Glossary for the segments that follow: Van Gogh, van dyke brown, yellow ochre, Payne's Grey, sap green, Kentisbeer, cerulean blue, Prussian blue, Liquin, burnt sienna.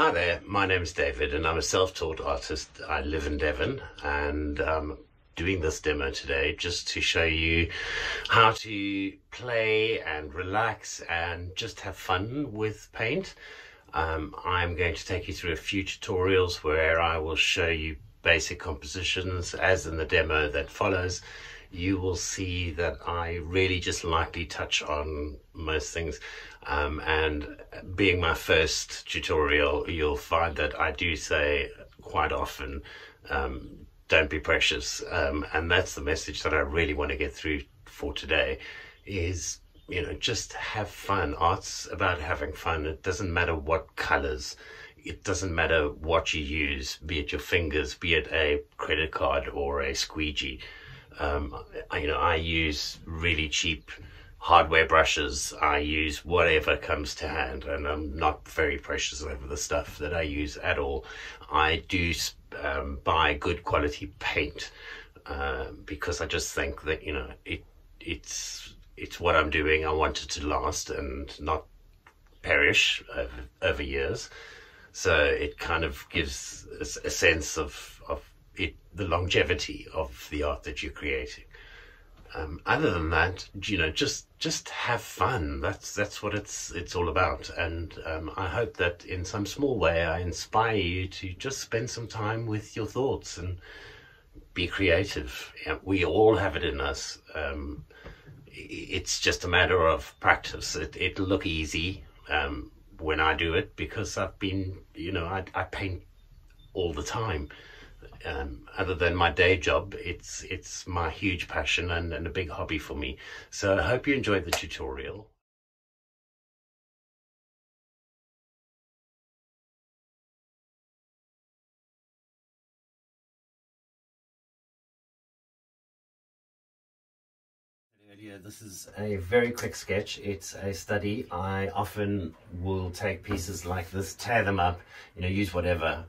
Hi there, my name is David and I'm a self-taught artist. I live in Devon and I'm doing this demo today just to show you how to play and relax and just have fun with paint. I'm going to take you through a few tutorials where I will show you basic compositions. As in the demo that follows, you will see that I really just lightly touch on most things. And being my first tutorial, you'll find that I do say quite often, don't be precious. And that's the message that I really want to get through for today is, you know, just have fun. Art's about having fun. It doesn't matter what colors, it doesn't matter what you use, be it your fingers, be it a credit card or a squeegee. I use really cheap hardware brushes. I use whatever comes to hand, and I'm not very precious over the stuff that I use at all. I do buy good quality paint because I just think that, you know, it's what I'm doing. I want it to last and not perish over years. So it kind of gives a sense of the longevity of the art that you're creating. Other than that, you know, just have fun. That's what it's all about. And I hope that in some small way I inspire you to just spend some time with your thoughts and be creative. We all have it in us. It's just a matter of practice. It'll look easy when I do it, because I've been, you know, I paint all the time. Other than my day job, it's my huge passion and a big hobby for me. So I hope you enjoyed the tutorial. This is a very quick sketch. It's a study. I often will take pieces like this, tear them up, you know, use whatever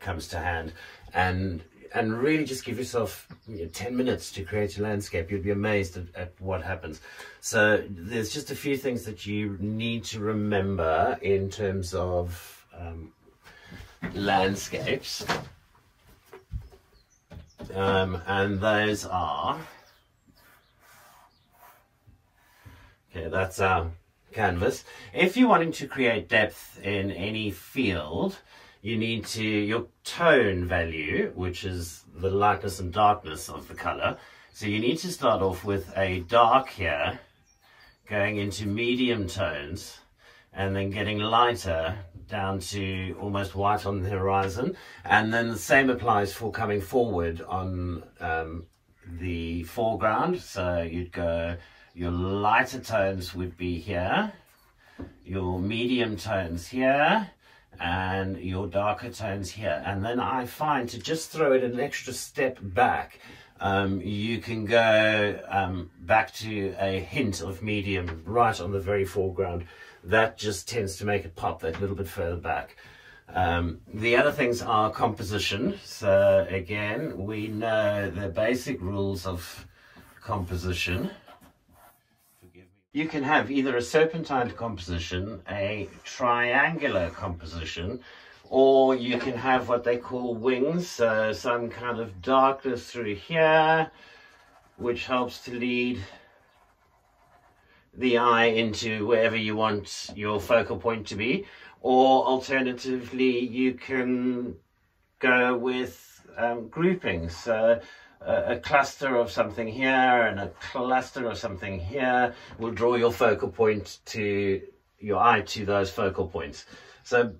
comes to hand, and really just give yourself, you know, 10 minutes to create a landscape. You'd be amazed at what happens. So there's just a few things that you need to remember in terms of landscapes, and those are... Okay, that's our canvas. If you're wanting to create depth in any field, you need to, your tone value, which is the lightness and darkness of the color. So you need to start off with a dark here, going into medium tones, and then getting lighter down to almost white on the horizon. And then the same applies for coming forward on the foreground. So you'd go... Your lighter tones would be here, your medium tones here, and your darker tones here. And then I find to just throw it an extra step back, you can go back to a hint of medium right on the very foreground. That just tends to make it pop that little bit further back. The other things are composition. So again, we know the basic rules of composition. You can have either a serpentine composition, a triangular composition, or you can have what they call wings, so some kind of darkness through here, which helps to lead the eye into wherever you want your focal point to be. Or alternatively, you can go with groupings. So a cluster of something here and a cluster of something here will draw your focal point to your eye to those focal points. So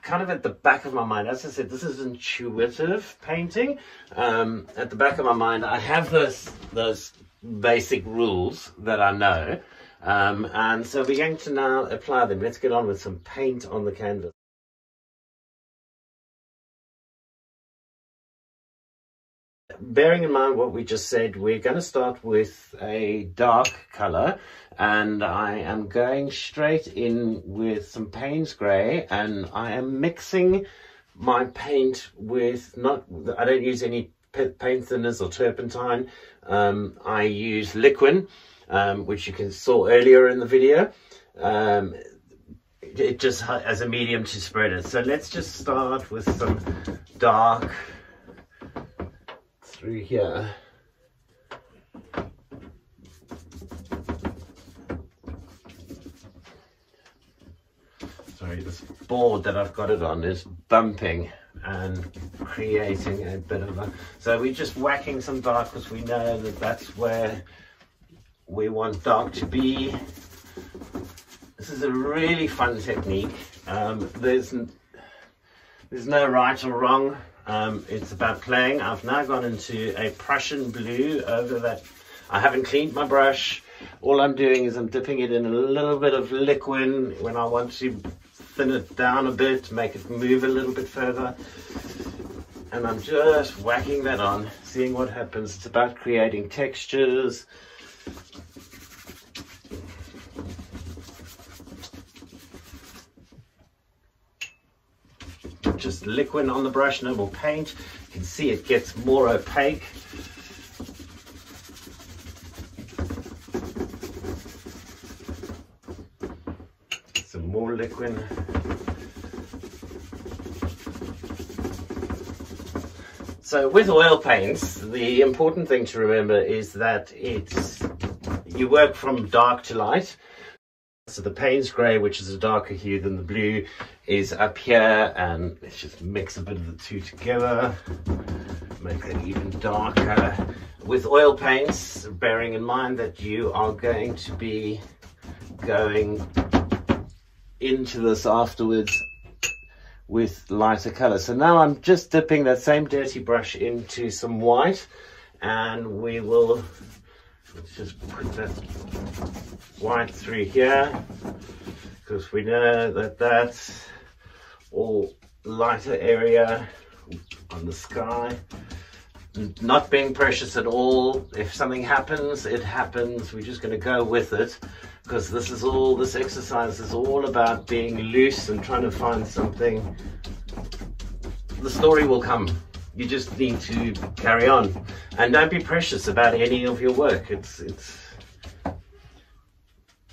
kind of at the back of my mind, as I said, this is intuitive painting. At the back of my mind, I have those basic rules that I know. And so we're going to now apply them. Let's get on with some paint on the canvas. Bearing in mind what we just said, we're going to start with a dark colour, and I am going straight in with some Payne's Grey, and I am mixing my paint with I don't use any paint thinners or turpentine. I use Liquin, which you saw earlier in the video. it just as a medium to spread it. So let's just start with some dark through here. Sorry, this board that I've got it on is bumping and creating a bit of a... So we're just whacking some dark because we know that that's where we want dark to be. This is a really fun technique. There's no right or wrong. It's about playing. I've now gone into a Prussian blue over that. I haven't cleaned my brush. All I'm doing is I'm dipping it in a little bit of Liquin when I want to thin it down a bit, make it move a little bit further. And I'm just whacking that on, seeing what happens. It's about creating textures. Just Liquin on the brush, no more paint. You can see it gets more opaque. Some more Liquin. So with oil paints, the important thing to remember is that you work from dark to light. So the Payne's Grey, which is a darker hue than the blue, is up here, and let's just mix a bit of the two together, make it even darker. With oil paints, bearing in mind that you are going to be going into this afterwards with lighter colour. So now I'm just dipping that same dirty brush into some white, and we will... Let's just put that white through here, because we know that that's all lighter area on the sky. Not being precious at all. If something happens, it happens. We're just going to go with it, because this is all, this exercise is all about being loose and trying to find something. The story will come. You just need to carry on, and don't be precious about any of your work. It's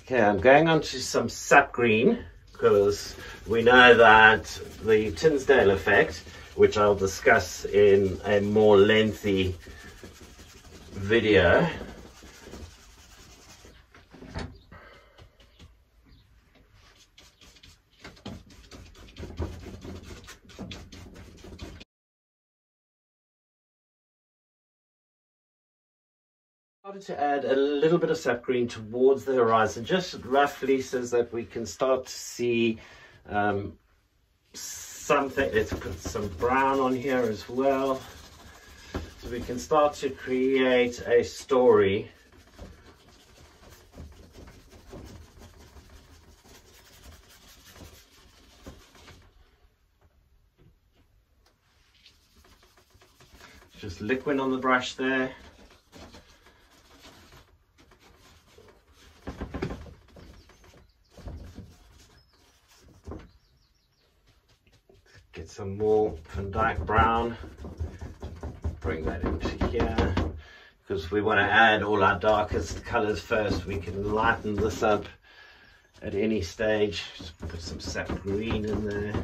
okay. I'm going on to some sap green, because we know that the Tinsdale effect, which I'll discuss in a more lengthy video. To add a little bit of sap green towards the horizon, just roughly, so that we can start to see something. Let's put some brown on here as well, so we can start to create a story. Just Liquin on the brush there. Some more Van Dyke brown, bring that into here, because we want to add all our darkest colors first. We can lighten this up at any stage. Just put some sap green in there.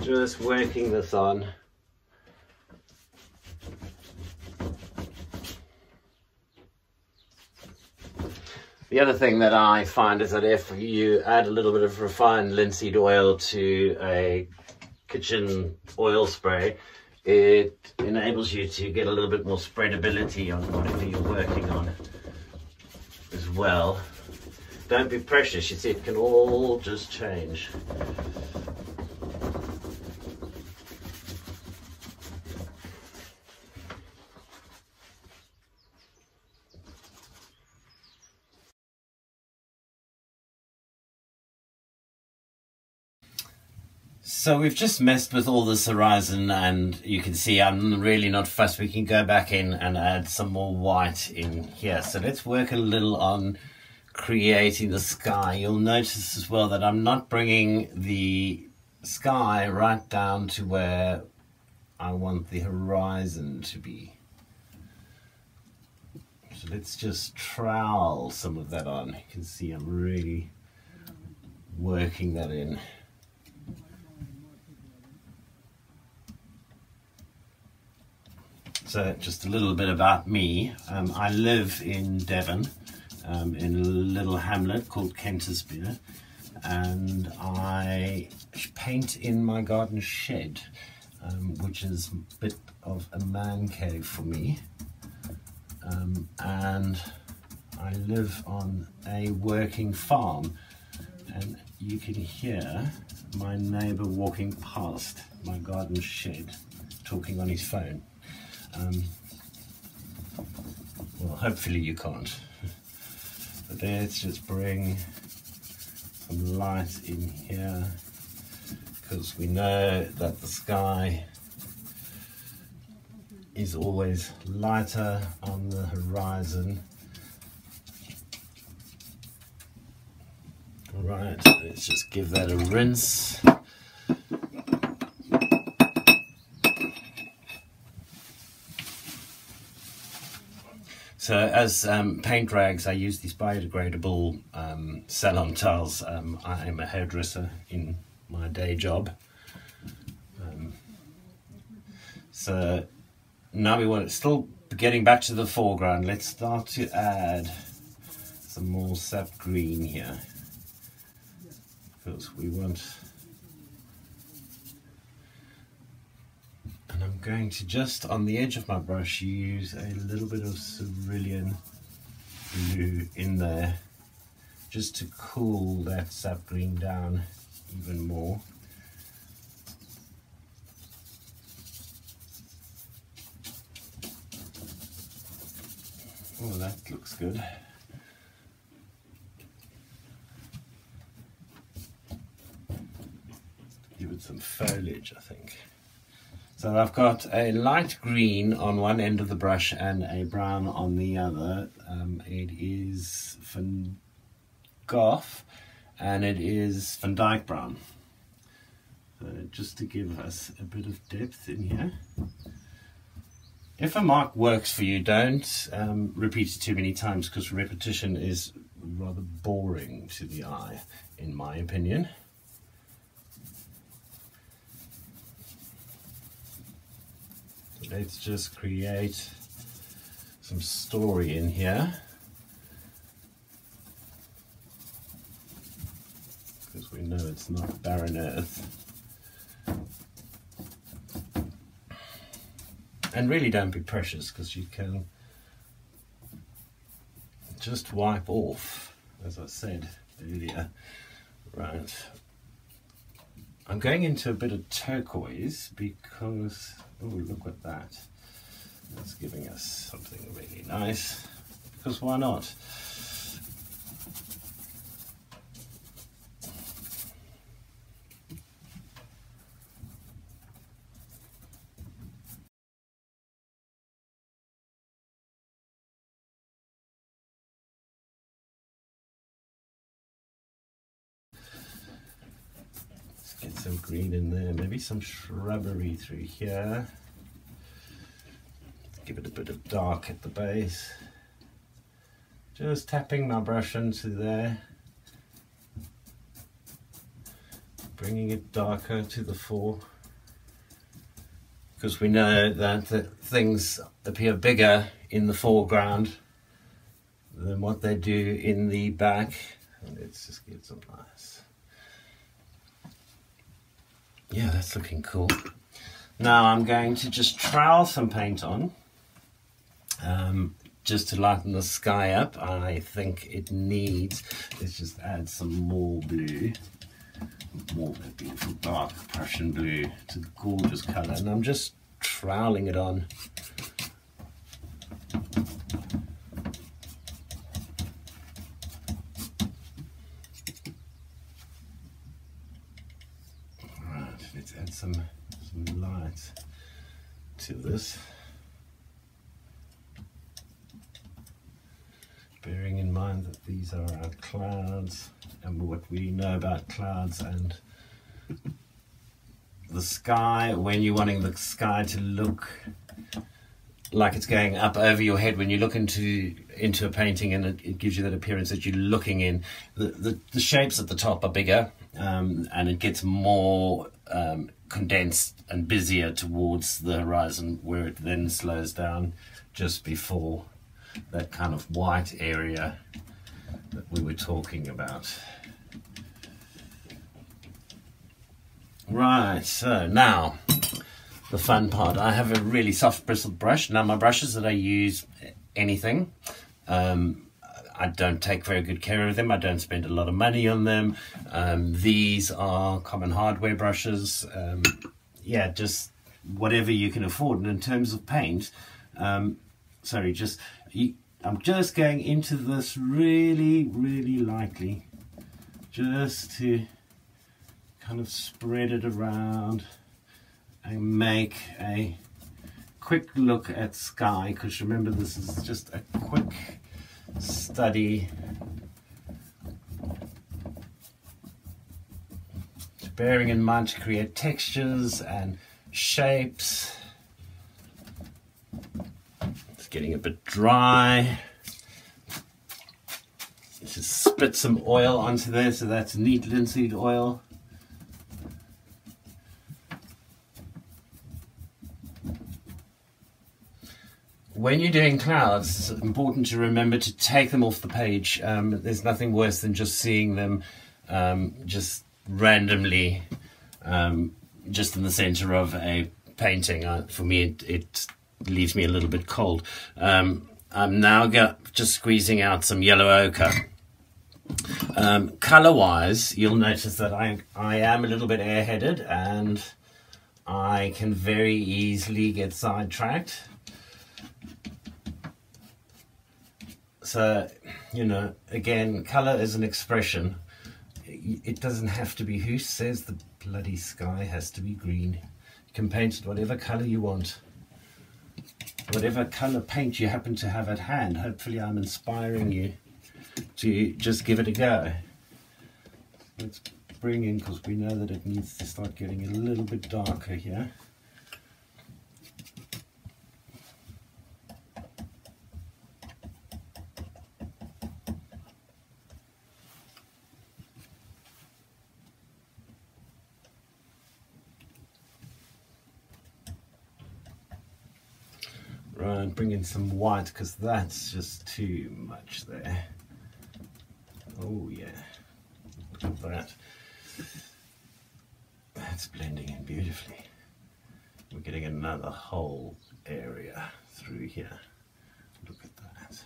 Just working this on. The other thing that I find is that if you add a little bit of refined linseed oil to a kitchen oil spray, it enables you to get a little bit more spreadability on whatever you're working on as well. Don't be precious, you see, it can all just change. So we've just messed with all this horizon, and you can see I'm really not fussed. We can go back in and add some more white in here. So let's work a little on creating the sky. You'll notice as well that I'm not bringing the sky right down to where I want the horizon to be. let's just trowel some of that on. You can see I'm really working that in. So just a little bit about me. I live in Devon, in a little hamlet called Kentisbeer, and I paint in my garden shed, which is a bit of a man cave for me. And I live on a working farm, and you can hear my neighbour walking past my garden shed talking on his phone. Well, hopefully you can't. But let's just bring some light in here, because we know that the sky is always lighter on the horizon. Right, let's just give that a rinse. So as paint rags, I use these biodegradable salon tiles. I am a hairdresser in my day job. So now we want it still getting back to the foreground. Let's start to add some more sap green here, because we want, and I'm going to just on the edge of my brush use a little bit of cerulean blue in there just to cool that sap green down even more. Oh, that looks good. Give it some foliage, I think. So I've got a light green on one end of the brush and a brown on the other. It is Van Gogh and it is Van Dyke brown. So just to give us a bit of depth in here. If a mark works for you, don't repeat it too many times, because repetition is rather boring to the eye, in my opinion. Let's just create some story in here, because we know it's not barren earth. And really don't be precious, because you can just wipe off, as I said earlier. Right. I'm going into a bit of turquoise because, oh, look at that. That's giving us something really nice, because why not? Get some green in there, maybe some shrubbery through here. Give it a bit of dark at the base. Just tapping my brush into there. Bringing it darker to the fore. Because we know that things appear bigger in the foreground than what they do in the back. And let's just get some nice. Yeah, that's looking cool. Now I'm going to just trowel some paint on, just to lighten the sky up. I think it needs, let's just add some more blue, more beautiful dark Prussian blue. It's a gorgeous color, and I'm just troweling it on. Some light to this, bearing in mind that these are our clouds and what we know about clouds and the sky. When you're wanting the sky to look like it's going up over your head when you look into a painting, and it gives you that appearance that you're looking in. The shapes at the top are bigger, and it gets more condensed and busier towards the horizon, where it then slows down just before that kind of white area that we were talking about. Right, so now the fun part. I have a really soft bristled brush. Now my brushes that I use, anything, I don't take very good care of them. I don't spend a lot of money on them. These are common hardware brushes. Yeah, just whatever you can afford. And in terms of paint, I'm just going into this really, really lightly, just to kind of spread it around and make a quick look at sky, because remember, this is just a quick study. Bearing in mind to create textures and shapes. It's getting a bit dry. Just spit some oil onto there, so that's neat linseed oil. When you're doing clouds, it's important to remember to take them off the page. There's nothing worse than just seeing them just randomly, just in the center of a painting. For me, it leaves me a little bit cold. I'm now just squeezing out some yellow ochre. Color-wise, you'll notice that I am a little bit airheaded, and I can very easily get sidetracked. So, you know, again, colour is an expression. It doesn't have to be. Who says the bloody sky has to be green? You can paint it whatever colour you want. Whatever colour paint you happen to have at hand. Hopefully I'm inspiring you to just give it a go. Let's bring in, because we know that it needs to start getting a little bit darker here. And bring in some white, because that's just too much there. Oh yeah, look at that. That's blending in beautifully. We're getting another whole area through here. Look at that.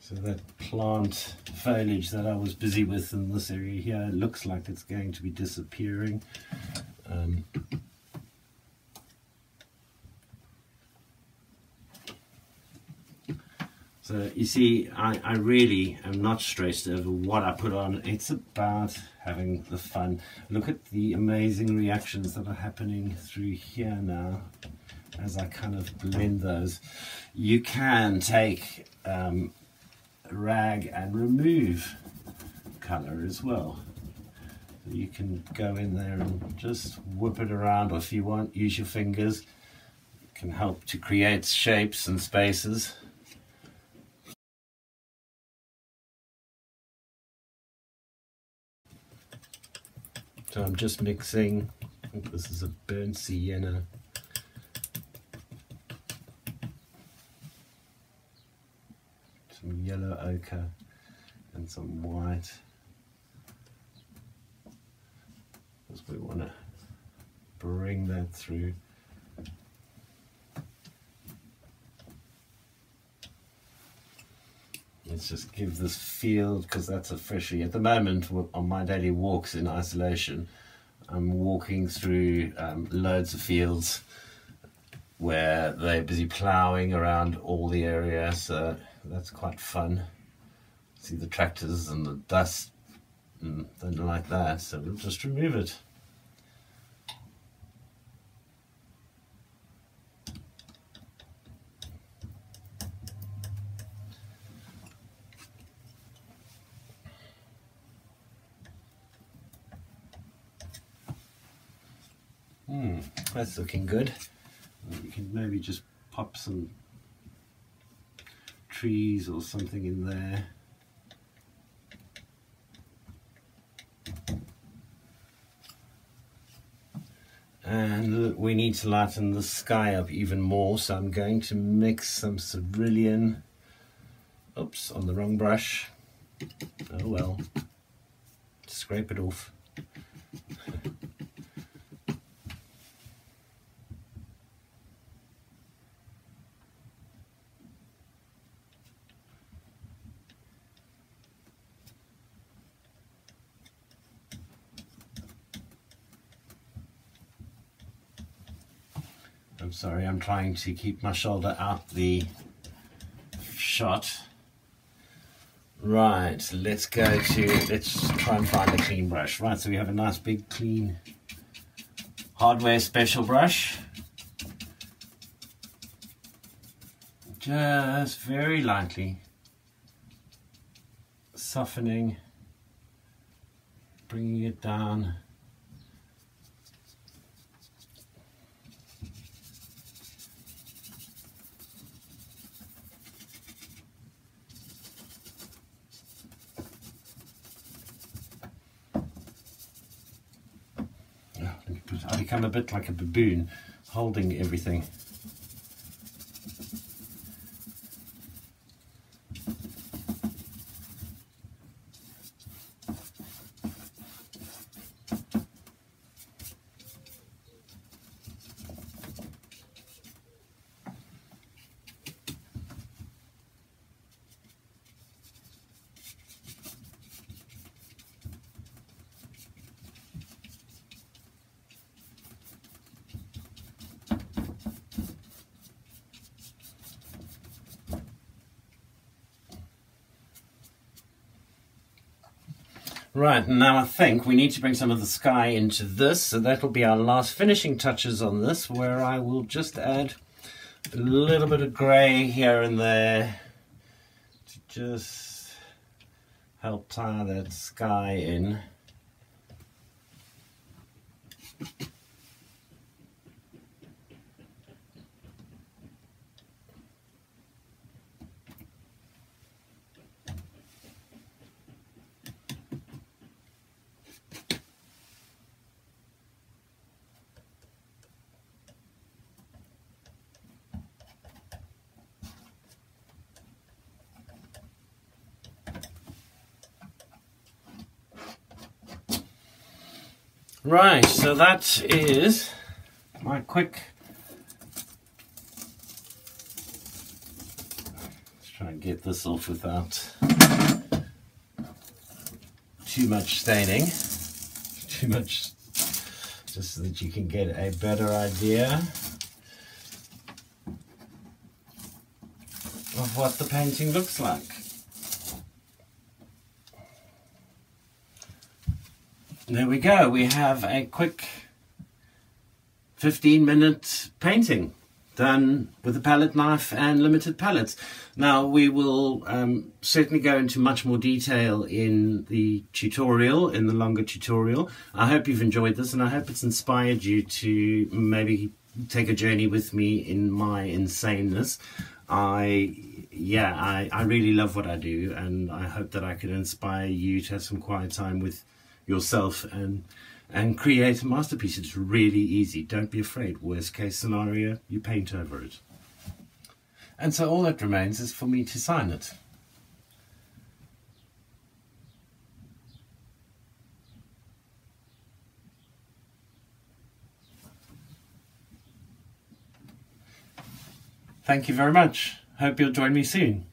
So that plant foliage that I was busy with in this area here looks like it's going to be disappearing. So you see, I really am not stressed over what I put on. It's about having the fun. Look at the amazing reactions that are happening through here now, as I kind of blend those. You can take rag and remove color as well. So you can go in there and just whip it around, or if you want, use your fingers. It can help to create shapes and spaces. So I'm just mixing. I think this is a burnt sienna. Some yellow ochre and some white, because we want to bring that through. Let's just give this field, because that's a freshie. At the moment, on my daily walks in isolation, I'm walking through loads of fields where they're busy ploughing around all the area, so that's quite fun. See the tractors and the dust, and they don't like that, so we'll just remove it. That's looking good. You can maybe just pop some trees or something in there. And we need to lighten the sky up even more, so I'm going to mix some cerulean. Oops, on the wrong brush. Oh well. Scrape it off. I'm sorry, I'm trying to keep my shoulder out the shot. Right, let's try and find a clean brush. Right, so we have a nice big clean hardware special brush. Just very lightly softening, bringing it down. I'm a bit like a baboon, holding everything. Right, now I think we need to bring some of the sky into this, so that will be our last finishing touches on this, where I will just add a little bit of grey here and there to just help tie that sky in. Right, so that is my quick, let's try and get this off without too much staining, too much, just so that you can get a better idea of what the painting looks like. There we go, we have a quick 15-minute painting done with a palette knife and limited palettes. Now we will certainly go into much more detail in the tutorial, in the longer tutorial. I hope you've enjoyed this and I hope it's inspired you to maybe take a journey with me in my insaneness. I really love what I do and I hope that I can inspire you to have some quiet time with yourself and create a masterpiece. It's really easy. Don't be afraid. Worst case scenario, you paint over it. And so all that remains is for me to sign it. Thank you very much. Hope you'll join me soon.